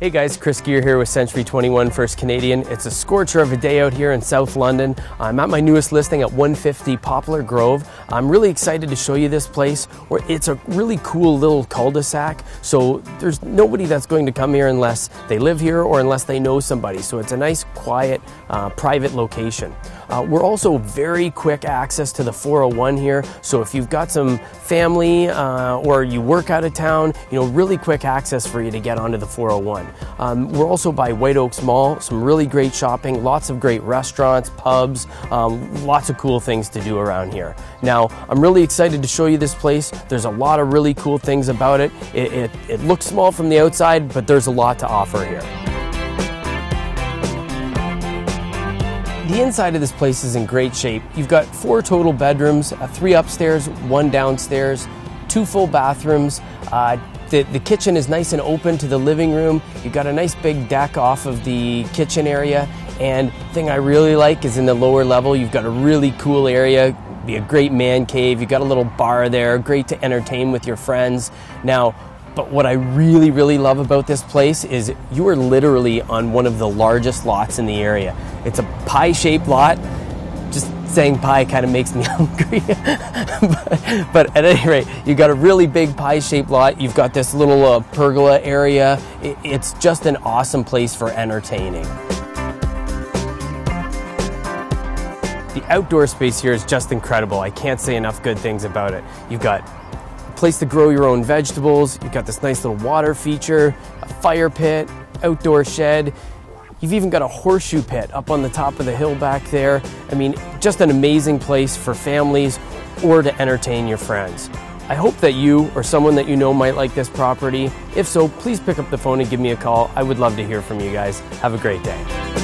Hey guys, Chris Gear here with Century 21 First Canadian. It's a scorcher of a day out here in South London. I'm at my newest listing at 150 Poplar Grove. I'm really excited to show you this place where it's a really cool little cul-de-sac. So there's nobody that's going to come here unless they live here or unless they know somebody. So it's a nice, quiet, private location. We're also very quick access to the 401 here. So if you've got some family or you work out of town, really quick access for you to get onto the 401. We're also by White Oaks Mall, some really great shopping, lots of great restaurants, pubs, lots of cool things to do around here. Now, I'm really excited to show you this place. There's a lot of really cool things about it. It looks small from the outside, but there's a lot to offer here. The inside of this place is in great shape. You've got 4 total bedrooms, 3 upstairs, 1 downstairs, 2 full bathrooms. The kitchen is nice and open to the living room. You've got a nice big deck off of the kitchen area. And the thing I really like is in the lower level, you've got a really cool area. Be a great man cave. You've got a little bar there, great to entertain with your friends. Now, but what I really, really love about this place is you are literally on one of the largest lots in the area. It's a pie-shaped lot. Just saying pie kind of makes me hungry. but at any rate, you've got a really big pie-shaped lot. You've got this little pergola area. It's just an awesome place for entertaining. The outdoor space here is just incredible. I can't say enough good things about it. You've got place to grow your own vegetables, you've got this nice little water feature, a fire pit, outdoor shed. You've even got a horseshoe pit up on the top of the hill back there. I mean, just an amazing place for families or to entertain your friends. I hope that you or someone that you know might like this property. If so, please pick up the phone and give me a call. I would love to hear from you guys. Have a great day.